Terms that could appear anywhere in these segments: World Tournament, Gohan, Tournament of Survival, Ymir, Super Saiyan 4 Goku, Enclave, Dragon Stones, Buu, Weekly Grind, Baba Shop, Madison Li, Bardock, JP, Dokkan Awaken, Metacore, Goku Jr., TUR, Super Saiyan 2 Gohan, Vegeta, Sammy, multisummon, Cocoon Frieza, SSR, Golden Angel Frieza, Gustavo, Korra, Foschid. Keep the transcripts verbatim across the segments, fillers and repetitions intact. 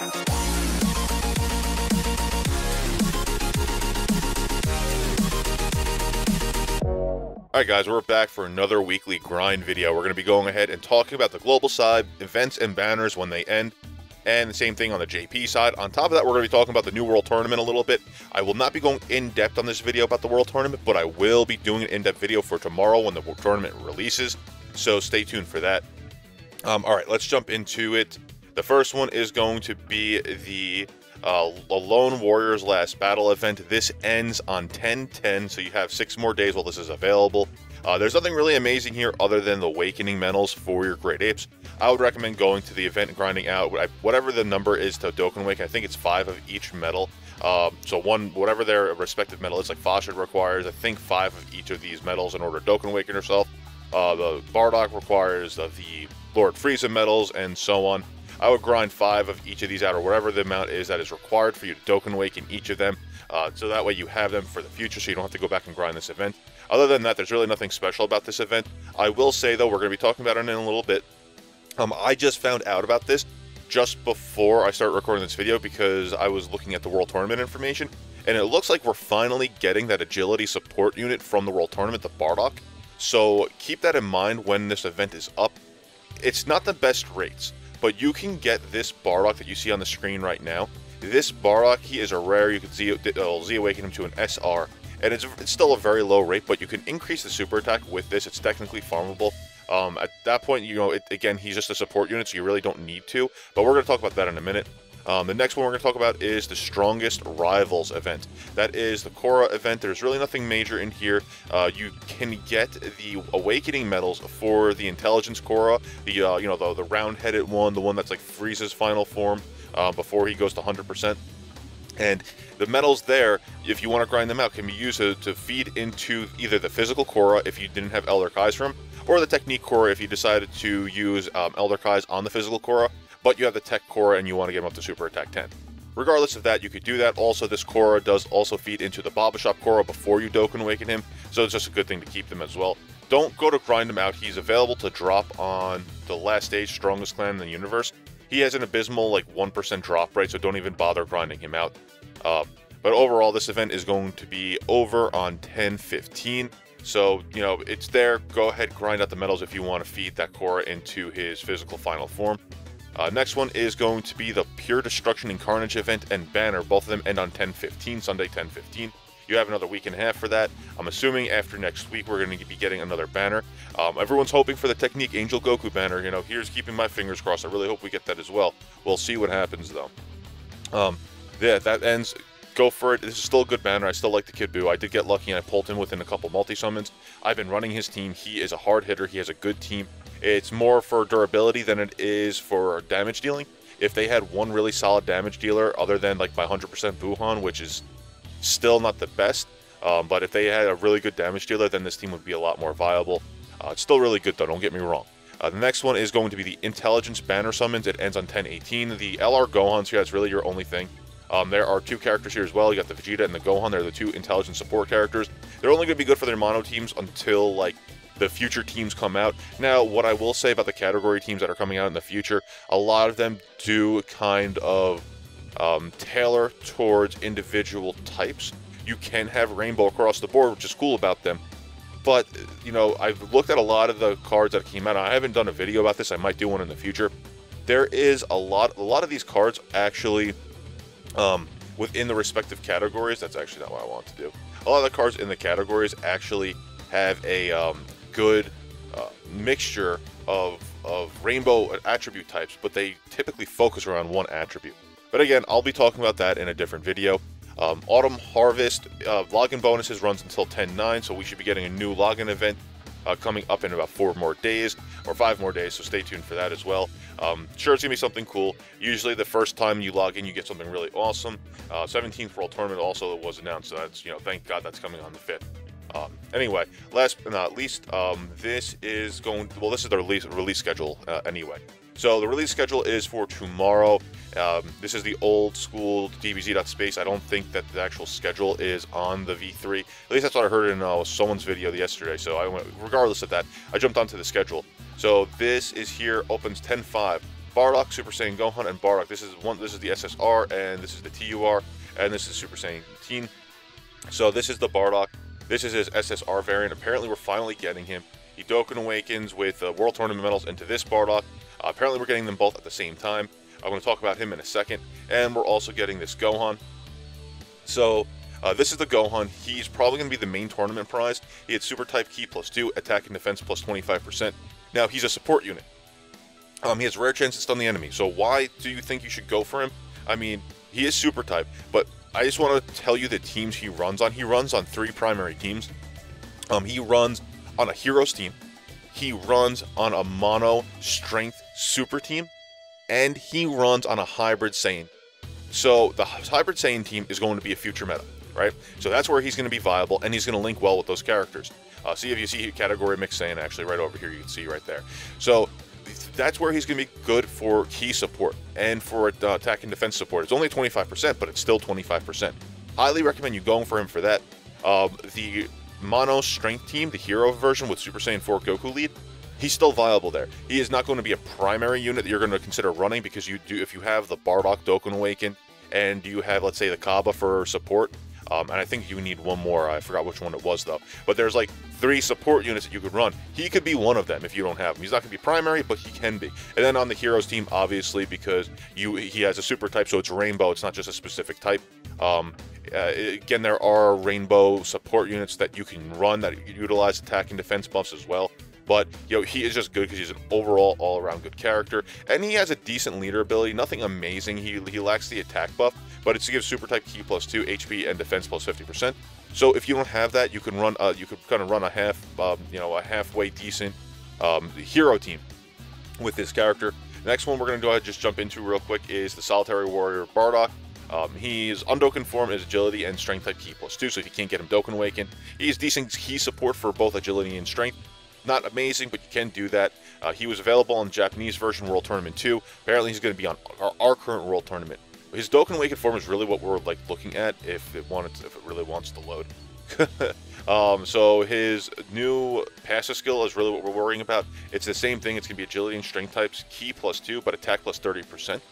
Alright guys, we're back for another weekly grind video. We're going to be going ahead and talking about the global side, events and banners when they end, and the same thing on the J P side. On top of that, we're going to be talking about the new World Tournament a little bit. I will not be going in-depth on this video about the World Tournament, but I will be doing an in-depth video for tomorrow when the World Tournament releases, so stay tuned for that. Um, Alright, let's jump into it. The first one is going to be the Uh, a Lone Warrior's Last Battle event. This ends on ten ten, so you have six more days while this is available. Uh, there's nothing really amazing here other than the Awakening Medals for your Great Apes. I would recommend going to the event and grinding out whatever the number is to Dokkan Awaken. I think it's five of each medal. Um, so one, whatever their respective medal is, like Foschid requires, I think five of each of these medals in order to Dokkan Awaken herself. Uh, the Bardock requires the, the Lord Frieza medals and so on. I would grind five of each of these out, or whatever the amount is that is required for you to Dokkan Awaken each of them, uh, so that way you have them for the future, so you don't have to go back and grind this event. Other than that, there's really nothing special about this event. I will say, though, we're going to be talking about it in a little bit. Um, I just found out about this just before I started recording this video because I was looking at the World Tournament information, and it looks like we're finally getting that agility support unit from the World Tournament, the Bardock. So keep that in mind when this event is up. It's not the best rates, but you can get this Bardock that you see on the screen right now. This Bardock, he is a rare. You can Z, uh, Z Awaken him to an S R, and it's, it's still a very low rate, but you can increase the super attack with this. It's technically farmable. Um, at that point, you know, it, again, he's just a support unit, so you really don't need to, but we're going to talk about that in a minute. Um, the next one we're going to talk about is the Strongest Rivals event. That is the Korra event. There's really nothing major in here. Uh, you can get the Awakening medals for the Intelligence Korra, the uh, you know the, the round-headed one, the one that's like Frieza's final form uh, before he goes to one hundred percent. And the medals there, if you want to grind them out, can be used to, to feed into either the Physical Korra if you didn't have Elder Kai's from, or the Technique Korra if you decided to use um, Elder Kai's on the Physical Korra, but you have the Tech Korra and you want to get him up to Super Attack ten. Regardless of that, you could do that. Also, this Korra does also feed into the Baba Shop Korra before you Dokkan Awaken him, so it's just a good thing to keep them as well. Don't go to grind him out. He's available to drop on the last stage, Strongest Clan in the Universe. He has an abysmal like one percent drop rate, so don't even bother grinding him out. Uh, but overall, this event is going to be over on ten fifteen. So, you know, it's there. Go ahead, grind out the medals if you want to feed that Korra into his physical final form. Uh, next one is going to be the Pure Destruction and Carnage event and banner. Both of them end on ten fifteen, Sunday ten fifteen. You have another week and a half for that. I'm assuming after next week we're going to be getting another banner. Um, everyone's hoping for the Technique Angel Goku banner. You know, here's keeping my fingers crossed. I really hope we get that as well. We'll see what happens, though. Um, yeah, that ends. Go for it. This is still a good banner. I still like the Kid Buu. I did get lucky and I pulled him within a couple multi-summons. I've been running his team. He is a hard hitter. He has a good team. It's more for durability than it is for damage dealing. If they had one really solid damage dealer other than like my one hundred percent Buuhan, which is still not the best, um, but if they had a really good damage dealer, then this team would be a lot more viable. Uh, it's still really good though, don't get me wrong. Uh, the next one is going to be the Intelligence Banner Summons. It ends on ten eighteen. The L R Gohans here, that's really your only thing. Um, there are two characters here as well. You got the Vegeta and the Gohan. They're the two Intelligence support characters. They're only going to be good for their mono teams until like the future teams come out. Now, what I will say about the category teams that are coming out in the future, a lot of them do kind of um, tailor towards individual types. You can have Rainbow across the board, which is cool about them. But, you know, I've looked at a lot of the cards that came out. I haven't done a video about this. I might do one in the future. There is a lot, a lot of these cards actually um, within the respective categories. That's actually not what I want to do. A lot of the cards in the categories actually have a um, good uh, mixture of, of rainbow attribute types, but they typically focus around one attribute. But again, I'll be talking about that in a different video. Um, Autumn Harvest uh, login bonuses runs until ten nine, so we should be getting a new login event uh, coming up in about four more days, or five more days, so stay tuned for that as well. Um, sure, it's going to be something cool. Usually the first time you log in, you get something really awesome. Uh, seventeenth World Tournament also was announced, so that's, you know, thank God that's coming on the fifth. Um, anyway, last but not least, um, this is going to, well, this is the release, release schedule uh, anyway. So the release schedule is for tomorrow. Um, this is the old school D B Z dot space. I don't think that the actual schedule is on the V three. At least that's what I heard in uh, someone's video yesterday. So I went, regardless of that, I jumped onto the schedule. So this is here, opens ten five. Bardock, Super Saiyan Gohan, and Bardock. This is one. This is the S S R, and this is the T U R, and this is Super Saiyan eighteen. So this is the Bardock. This is his S S R variant. Apparently, we're finally getting him. He Dokkan Awakens with uh, World Tournament medals into this Bardock. Uh, apparently, we're getting them both at the same time. I'm going to talk about him in a second. And we're also getting this Gohan. So uh, this is the Gohan. He's probably going to be the main tournament prize. He had Super Type Ki plus two, Attack and Defense plus twenty-five percent. Now, he's a support unit. Um, he has rare chance to stun the enemy. So why do you think you should go for him? I mean, he is Super Type, but I just want to tell you the teams he runs on. He runs on three primary teams. Um, he runs on a Heroes team. He runs on a Mono Strength Super team. And he runs on a Hybrid Saiyan. So the Hybrid Saiyan team is going to be a future meta, right? So that's where he's going to be viable, and he's going to link well with those characters. Uh, see if you see Category Mixed Saiyan, actually, right over here. You can see right there. So that's where he's going to be good for key support and for uh, attack and defense support. It's only twenty-five percent, but it's still twenty-five percent. Highly recommend you going for him for that. Um, the Mono Strength team, the hero version with Super Saiyan four Goku lead, he's still viable there. He is not going to be a primary unit that you're going to consider running, because you do, if you have the Bardock Dokkan Awaken and you have, let's say, the Kaba for support, um, and I think you need one more. I forgot which one it was, though. But there's like three support units that you could run. He could be one of them if you don't have him. He's not going to be primary, but he can be. And then on the Heroes team, obviously, because you he has a super type, so it's rainbow. It's not just a specific type. Um, uh, again, there are rainbow support units that you can run that utilize attack and defense buffs as well. But, you know, he is just good because he's an overall all-around good character. And he has a decent leader ability. Nothing amazing. He, he lacks the attack buff, but it's to give Super Type Ki plus two, H P, and Defense plus fifty percent. So if you don't have that, you can run, uh, you could kind of run a half, um, you know, a halfway decent um, hero team with this character. The next one we're going to go ahead and just jump into real quick is the Solitary Warrior Bardock. Um, he's Undoken form is agility and strength type Ki plus two, so if you can't get him Dokkan Awaken, he's decent Ki support for both agility and strength. Not amazing, but you can do that. Uh, he was available on the Japanese version World Tournament two. Apparently, he's going to be on our, our current World Tournament. His Dokkan Awaken form is really what we're like looking at if it wanted, to, if it really wants to load. um, so his new passive skill is really what we're worrying about. It's the same thing. It's going to be agility and strength types, Ki plus two, but attack plus thirty percent.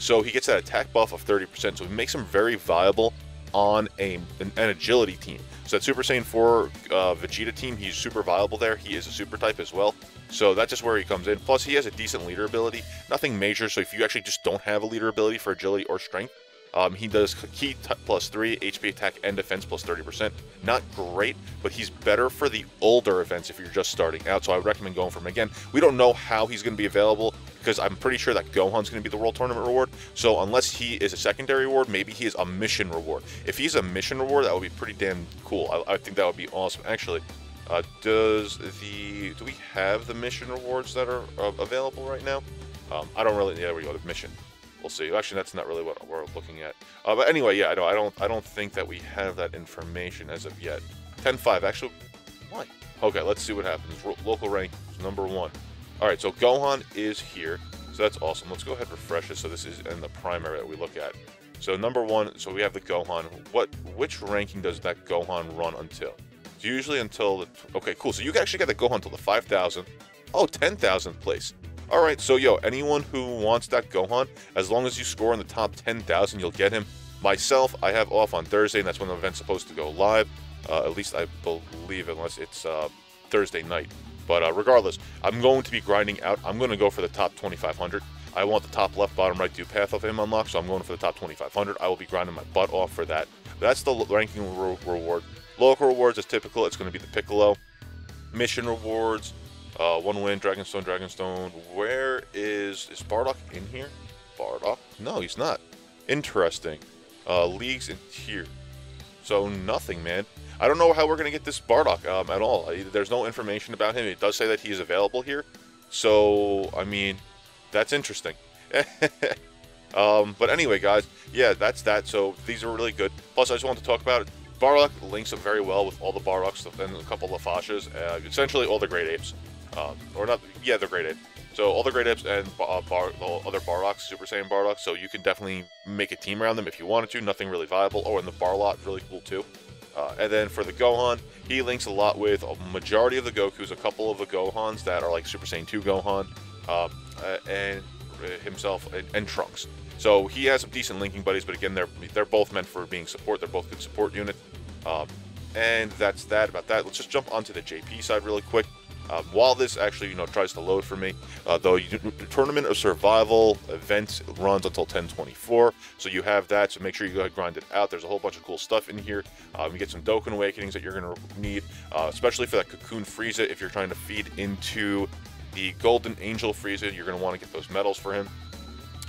So he gets that attack buff of thirty percent. So it makes him very viable on a, an, an agility team. So that Super Saiyan four uh, Vegeta team, he's super viable there. He is a super type as well. So that's just where he comes in. Plus, he has a decent leader ability. Nothing major, so if you actually just don't have a leader ability for agility or strength, um, he does Ki plus three, H P attack, and defense plus thirty percent. Not great, but he's better for the older events if you're just starting out, so I would recommend going for him. Again, we don't know how he's going to be available, because I'm pretty sure that Gohan's going to be the World Tournament reward. So unless he is a secondary reward, maybe he is a mission reward. If he's a mission reward, that would be pretty damn cool. I, I think that would be awesome. Actually, uh, does the do we have the mission rewards that are uh, available right now? Um, I don't really. Yeah, there we go. The mission. We'll see. Actually, that's not really what we're looking at. Uh, but anyway, yeah, I don't. I don't. I don't think that we have that information as of yet. ten five. Actually, why? Okay, let's see what happens. Ro local rank is number one. All right, so Gohan is here, so that's awesome. Let's go ahead and refresh this, so this is in the primary that we look at. So number one, so we have the Gohan. What, which ranking does that Gohan run until? It's usually until the, okay, cool. So you can actually get the Gohan until the five thousandth, oh, ten thousandth place. All right, so yo, anyone who wants that Gohan, as long as you score in the top ten thousand, you'll get him. Myself, I have off on Thursday, and that's when the event's supposed to go live. Uh, at least I believe, unless it's uh, Thursday night. But uh, regardless, I'm going to be grinding out. I'm going to go for the top twenty-five hundred. I want the top left, bottom, right, do path of him unlocked, so I'm going for the top twenty-five hundred. I will be grinding my butt off for that. That's the ranking re reward. Local rewards is typical. It's going to be the Piccolo. Mission rewards, uh, one win, Dragonstone, Dragonstone. Where is, is Bardock in here? Bardock? No, he's not. Interesting. Uh, leagues and tier. So nothing, man. I don't know how we're going to get this Bardock um, at all. There's no information about him. It does say that he is available here. So, I mean, that's interesting. um, but anyway, guys, yeah, that's that. So these are really good. Plus, I just wanted to talk about it. Bardock links up very well with all the Bardocks and a couple of Foschas. Uh, essentially, all the Great Apes. Um, or not, yeah, they're Great Apes. So all the Great Apes and uh, bar, the other Bardocks, Super Saiyan Bardocks. So you can definitely make a team around them if you wanted to. Nothing really viable. Oh, and the Barlot, really cool, too. Uh, and then for the Gohan, he links a lot with a majority of the Gokus, a couple of the Gohans that are like Super Saiyan two Gohan, um, uh, and uh, himself and, and Trunks. So he has some decent linking buddies, but again, they're they're both meant for being support. They're both good support unit. Um, and that's that about that. Let's just jump onto the J P side really quick. Um, while this actually, you know, tries to load for me, uh, though, you do, the Tournament of Survival event runs until ten twenty-four, so you have that, so make sure you go ahead and grind it out. There's a whole bunch of cool stuff in here. Um, you get some Dokkan Awakenings that you're going to need, uh, especially for that Cocoon Frieza. If you're trying to feed into the Golden Angel Frieza, you're going to want to get those medals for him.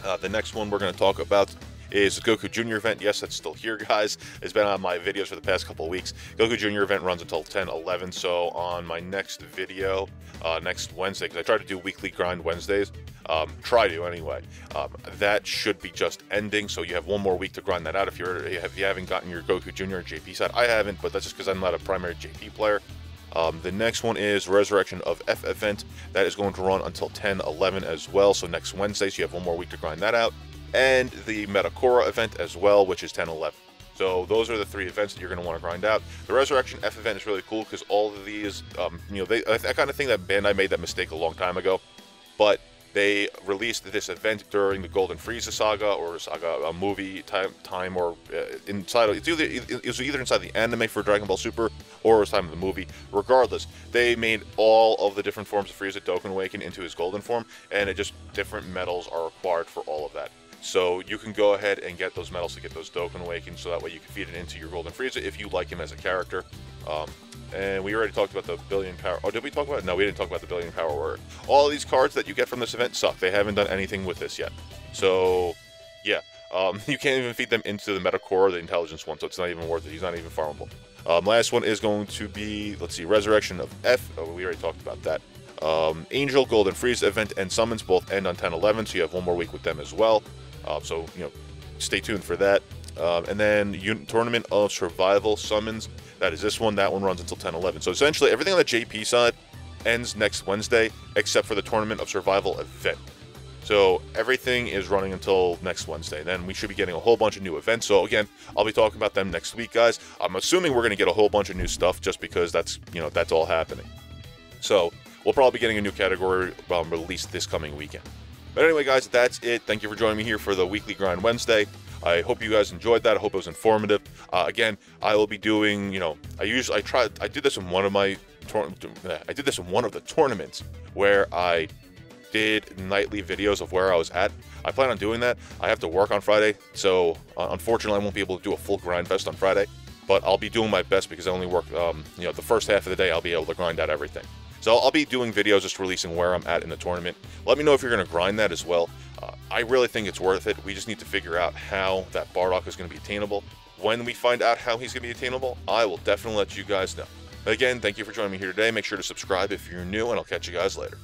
Uh, the next one we're going to talk about is Goku Junior event. Yes, that's still here, guys. It's been on my videos for the past couple of weeks. Goku Junior event runs until ten eleven, so on my next video, uh, next Wednesday, because I try to do weekly grind Wednesdays, um, try to anyway, um, that should be just ending, so you have one more week to grind that out if, you're, if you haven't gotten your Goku Junior or J P side. I haven't, but that's just because I'm not a primary J P player. Um, the next one is Resurrection of F event. That is going to run until ten eleven as well, so next Wednesday, so you have one more week to grind that out. And the Metacore event as well, which is ten eleven. So those are the three events that you're going to want to grind out. The Resurrection F event is really cool because all of these, um, you know, they, I, I kind of think that Bandai made that mistake a long time ago, but they released this event during the Golden Frieza saga or saga a movie time, time or uh, inside. It's either it was either inside the anime for Dragon Ball Super or it was time of the movie. Regardless, they made all of the different forms of Frieza Dokkan Awaken into his Golden form, and it just different medals are required for all of that. So you can go ahead and get those medals to get those Dokkan Awaken, so that way you can feed it into your Golden Frieza if you like him as a character. Um, and we already talked about the Billion Power... Oh, did we talk about it? No, we didn't talk about the Billion Power Word. All these cards that you get from this event suck. They haven't done anything with this yet. So, yeah. Um, you can't even feed them into the Metacore or the Intelligence one, so it's not even worth it. He's not even farmable. Um, last one is going to be, let's see, Resurrection of F. Oh, we already talked about that. Um, Angel, Golden Frieza event, and Summons both end on ten eleven, so you have one more week with them as well. Uh, so, you know, stay tuned for that. Um, and then un Tournament of Survival Summons, that is this one. That one runs until ten eleven. So essentially everything on the J P side ends next Wednesday, except for the Tournament of Survival event. So everything is running until next Wednesday. Then we should be getting a whole bunch of new events. So again, I'll be talking about them next week, guys. I'm assuming we're going to get a whole bunch of new stuff just because that's, you know, that's all happening. So we'll probably be getting a new category um, released this coming weekend. But anyway, guys, that's it. Thank you for joining me here for the Weekly Grind Wednesday. I hope you guys enjoyed that. I hope it was informative. Uh, again, I will be doing, you know, I usually, I tried, I did this in one of my, I did this in one of the tournaments where I did nightly videos of where I was at. I plan on doing that. I have to work on Friday, so uh, unfortunately I won't be able to do a full grind fest on Friday, but I'll be doing my best because I only work, um, you know, the first half of the day I'll be able to grind out everything. So I'll be doing videos just releasing where I'm at in the tournament. Let me know if you're going to grind that as well. Uh, I really think it's worth it. We just need to figure out how that Bardock is going to be attainable. When we find out how he's going to be attainable, I will definitely let you guys know. Again, thank you for joining me here today. Make sure to subscribe if you're new, and I'll catch you guys later.